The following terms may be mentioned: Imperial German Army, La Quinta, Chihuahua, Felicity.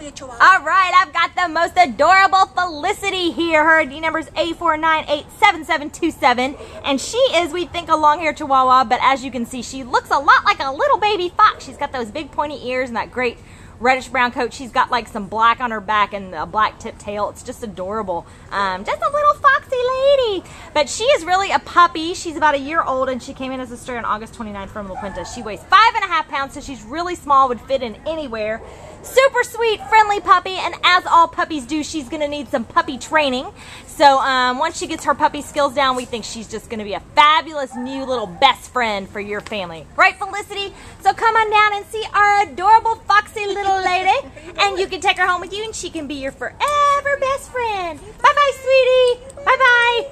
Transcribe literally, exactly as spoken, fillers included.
be a Chihuahua. All right, I've got the most adorable Felicity here. Her I D number is eight four nine eight seven seven two seven. And she is, we think, a long-haired Chihuahua, but as you can see, she looks a lot like a little baby fox. She's got those big pointy ears and that great reddish brown coat. She's got like some black on her back and a black tip tail. It's just adorable. Um, just a little foxy lady. But she is really a puppy. She's about a year old and she came in as a stray on August twenty-ninth from La Quinta. She weighs five and a half pounds, so she's really small, would fit in anywhere. Super sweet, friendly puppy, and as all puppies do, she's going to need some puppy training. So um, once she gets her puppy skills down, we think she's just going to be a fabulous new little best friend for your family. Right, Felicity? So come on down and see our adorable foxy little lady, and you can take her home with you, and she can be your forever best friend. Bye-bye, sweetie. Bye-bye.